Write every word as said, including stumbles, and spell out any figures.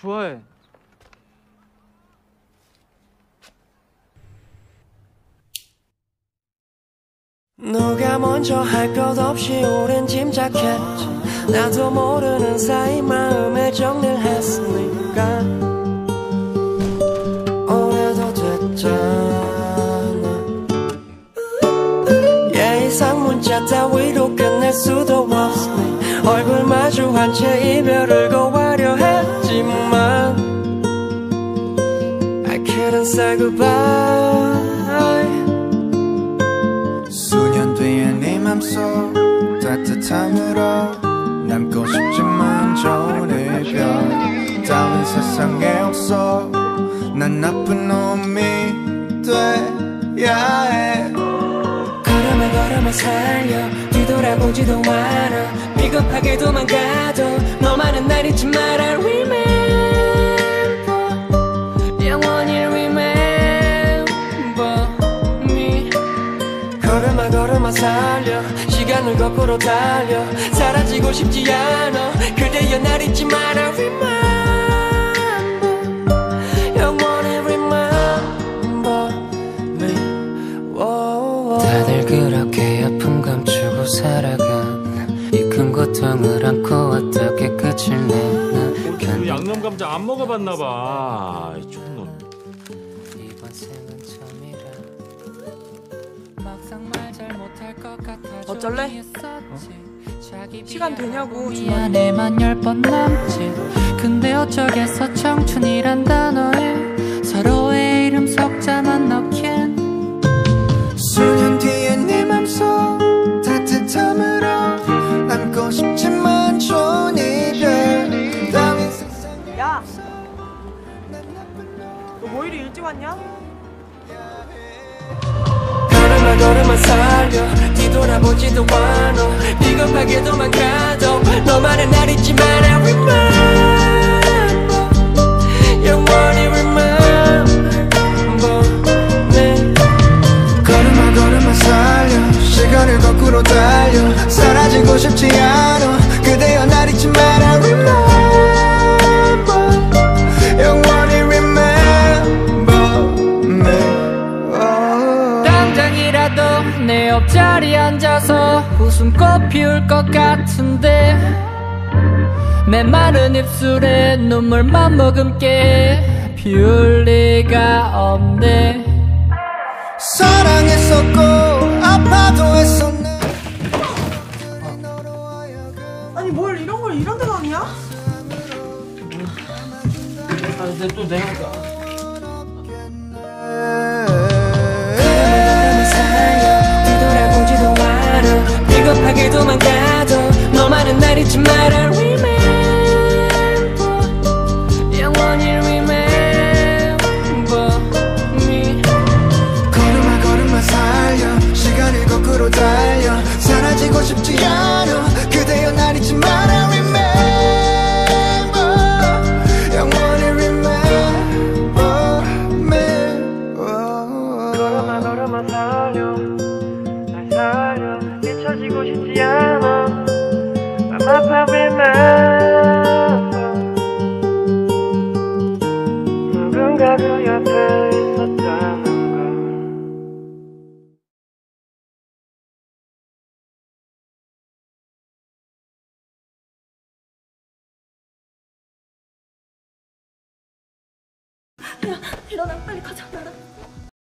좋아해. 너가 먼저 할 것 없이 오랜 짐작했지. 나도 모르는 사이 마음에 정리를 했으니까. 오래도 됐잖아. 예의상 문자 따위로 끝낼 수도 없으니 얼굴 마주한 채 이별을 고하려 했지만 I couldn't say goodbye. 맘속 따뜻함으로 남고 싶지만 좋은 별 다른 세상에 없어. 난 나쁜 놈이 돼야 해. 걸음아 걸음아 살려 뒤돌아보지도 말아. 비겁하게 도망가도 너만은 날 잊지 마라. Remember 영원히 remember me. 걸음아 걸음아 살려 시간을 거꾸로 달려. 사라지고 싶지 않아. 그대여 날 잊지 마라. Remember 영원히 remember me. Whoa. 다들 그렇게 아픔 감추고 살아간 이큰 고통을 안고 어떻게 끝을 내나. 그 양념 감자 안 먹어봤나 봐. 이 촌놈. 이번 생은 처음이라 막상 말 잘 못할 것 같아. 어쩔래? 어? 시간 되냐고. 미안해만 열 번 남지. 근데 어쩌겠어 청춘이란 단어에 서로의 이름 속자만 넣긴. 수년 뒤에 네 맘속 따뜻함으로 남고 싶지만 좋은 이별 다윈 세상에. 야! 너 뭐 이리 일찍 왔냐? 걸음아 걸음아 살려 돌아보지도 않아. 비겁하게 도망가도 너만은 날 잊지 마라. Remember 영원히 remember me. 걸음아 걸음아 살려 시간을 거꾸로 달려. 사라지고 싶지 않아. 그대여 날 잊지 마라. Remember 영원히 remember me. 당장이라도 내 옆자리 앉아서 웃음꽃 피울 것 같은데 메마른 입술에 눈물만 머금게 피울 리가 없네. 사랑했었고 아파도 했었네. 아니 뭘 이런 걸 이런 데 가냐? 아 근데 또 내가 비겁하게 도망가도 너만은 날 잊지 마라. Remember 영원히 remember me. 걸음아 걸음아 살려 시간을 거꾸로 달려. 사라지고 싶지 않아. 그대여 날 잊지 마라. Remember 영원히 remember me. 걸음아 걸음아 살려 날 살려. 잊혀지고 싶지 않아. I'm a remember. 누군가 그 옆에 있었다는 걸. 야, 일어나 빨리 가자. 일어나.